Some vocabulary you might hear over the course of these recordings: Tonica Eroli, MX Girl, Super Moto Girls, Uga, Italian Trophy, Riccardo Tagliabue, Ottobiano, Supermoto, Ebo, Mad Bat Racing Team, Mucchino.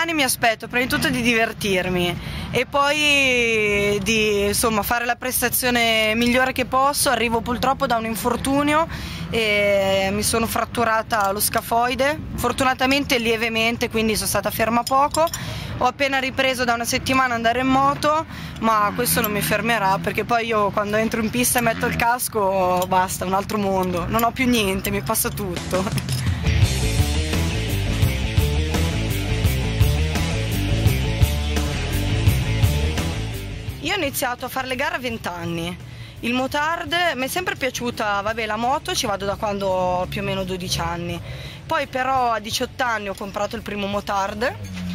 domani mi aspetto prima di tutto di divertirmi e poi di fare la prestazione migliore che posso. Arrivo purtroppo da un infortunio e mi sono fratturata lo scafoide, fortunatamente lievemente, quindi sono stata ferma poco. Ho appena ripreso da una settimana andare in moto, ma questo non mi fermerà, perché poi io quando entro in pista e metto il casco basta, un altro mondo, non ho più niente, mi passa tutto. Io ho iniziato a fare le gare a 20 anni, il motard mi è sempre piaciuta, vabbè, la moto ci vado da quando ho più o meno 12 anni, poi però a 18 anni ho comprato il primo motard,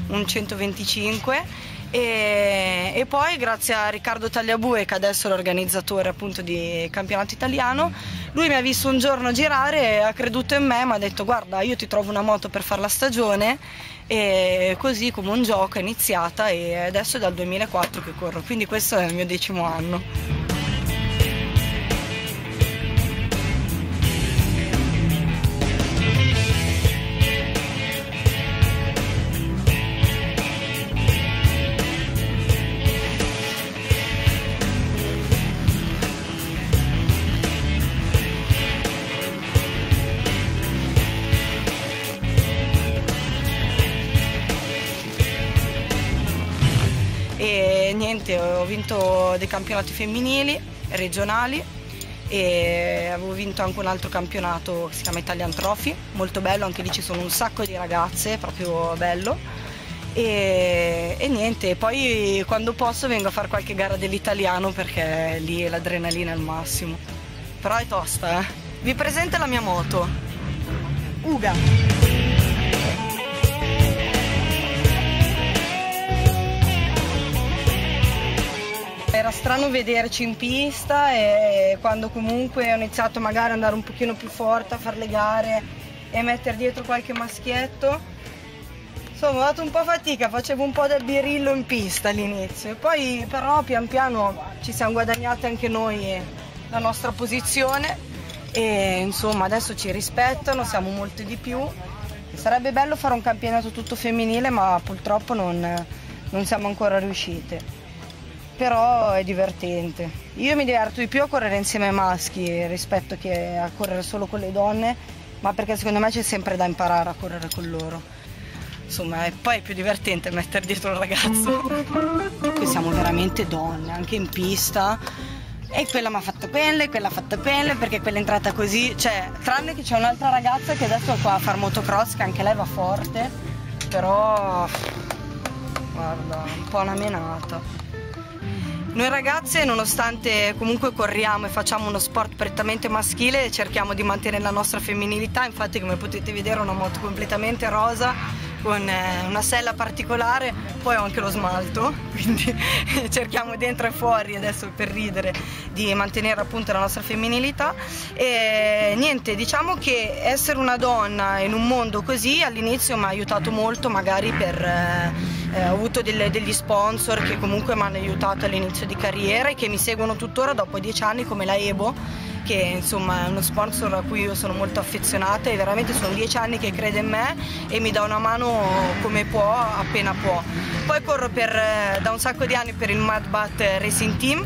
un 125, e poi grazie a Riccardo Tagliabue, che adesso è l'organizzatore appunto di campionato italiano, lui mi ha visto un giorno girare, ha creduto in me, mi ha detto guarda io ti trovo una moto per fare la stagione, e così come un gioco è iniziata e adesso è dal 2004 che corro, quindi questo è il mio 10º anno. E niente, ho vinto dei campionati femminili, regionali, e avevo vinto anche un altro campionato che si chiama Italian Trophy, molto bello, anche lì ci sono un sacco di ragazze, proprio bello. E niente, poi quando posso vengo a fare qualche gara dell'italiano, perché lì l'adrenalina è al massimo. Però è tosta, eh. Vi presento la mia moto, Uga. Era strano vederci in pista, e quando comunque ho iniziato magari ad andare un pochino più forte a fare le gare e mettere dietro qualche maschietto, insomma ho fatto un po' fatica, facevo un po' da birillo in pista all'inizio, poi però pian piano ci siamo guadagnate anche noi la nostra posizione e insomma adesso ci rispettano, siamo molto di più. Sarebbe bello fare un campionato tutto femminile, ma purtroppo non siamo ancora riuscite. Però è divertente. Io mi diverto di più a correre insieme ai maschi rispetto che a correre solo con le donne, ma perché secondo me c'è sempre da imparare a correre con loro. Insomma, poi è più divertente mettere dietro un ragazzo. Noi siamo veramente donne, anche in pista. E quella mi ha fatto quella, e quella ha fatto quella, perché quella è entrata così. Cioè, tranne che c'è un'altra ragazza che adesso è qua a far motocross, che anche lei va forte. Però, guarda, un po' una menata. Noi ragazze, nonostante comunque corriamo e facciamo uno sport prettamente maschile, cerchiamo di mantenere la nostra femminilità, infatti come potete vedere ho una moto completamente rosa con una sella particolare, poi ho anche lo smalto, quindi cerchiamo dentro e fuori, adesso per ridere, di mantenere appunto la nostra femminilità. E niente, diciamo che essere una donna in un mondo così all'inizio mi ha aiutato molto, magari per... ho avuto degli sponsor che comunque mi hanno aiutato all'inizio di carriera e che mi seguono tuttora dopo 10 anni, come la Ebo, che insomma è uno sponsor a cui io sono molto affezionata e veramente sono 10 anni che crede in me e mi dà una mano come può, appena può. Poi corro da un sacco di anni per il Mad Bat Racing Team.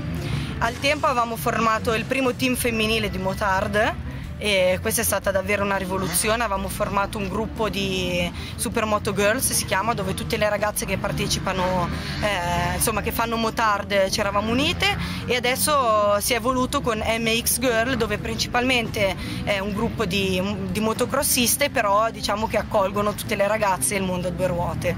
Al tempo avevamo formato il primo team femminile di motard e questa è stata davvero una rivoluzione. Avevamo formato un gruppo di Super Moto Girls, si chiama, dove tutte le ragazze che partecipano, insomma che fanno motard, ci eravamo unite, e adesso si è evoluto con MX Girl, dove principalmente è un gruppo di motocrossiste, però diciamo che accolgono tutte le ragazze del mondo a due ruote.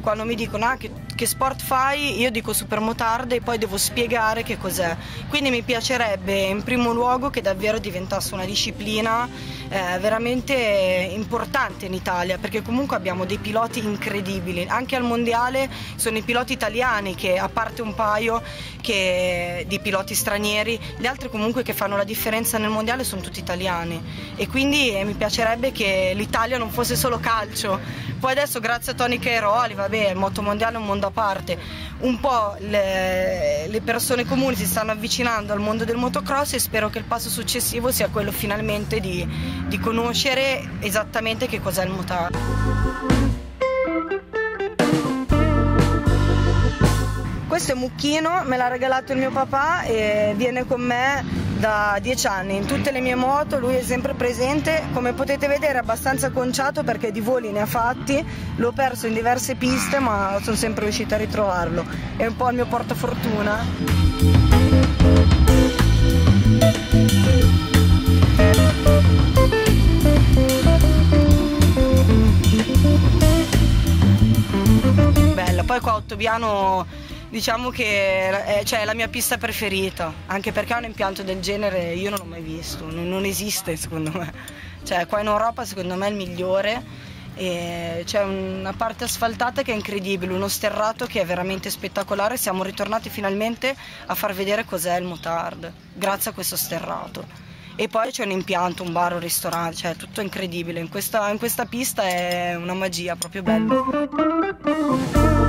Quando mi dicono che sport fai, io dico super motard e poi devo spiegare che cos'è. Quindi mi piacerebbe in primo luogo che davvero diventasse una disciplina veramente importante in Italia, perché comunque abbiamo dei piloti incredibili. Anche al mondiale sono i piloti italiani, che a parte un paio di piloti stranieri, gli altri comunque che fanno la differenza nel mondiale sono tutti italiani, e quindi mi piacerebbe che l'Italia non fosse solo calcio. Poi adesso grazie a Tonica Eroli, vabbè, il moto mondiale è un mondo a parte, un po' le persone comuni si stanno avvicinando al mondo del motocross, e spero che il passo successivo sia quello finalmente di conoscere esattamente che cos'è il motard. Questo è Mucchino, me l'ha regalato il mio papà e viene con me da 10 anni. In tutte le mie moto lui è sempre presente, come potete vedere è abbastanza conciato perché di voli ne ha fatti, l'ho perso in diverse piste ma sono sempre riuscita a ritrovarlo, è un po' il mio portafortuna. Poi qua a Ottobiano diciamo che è, cioè, è la mia pista preferita, anche perché un impianto del genere io non ho mai visto, non esiste secondo me. Cioè qua in Europa secondo me è il migliore, c'è una parte asfaltata che è incredibile, uno sterrato che è veramente spettacolare, siamo ritornati finalmente a far vedere cos'è il motard, grazie a questo sterrato. E poi c'è un impianto, un bar, un ristorante, cioè tutto incredibile, in questa pista è una magia, proprio bello.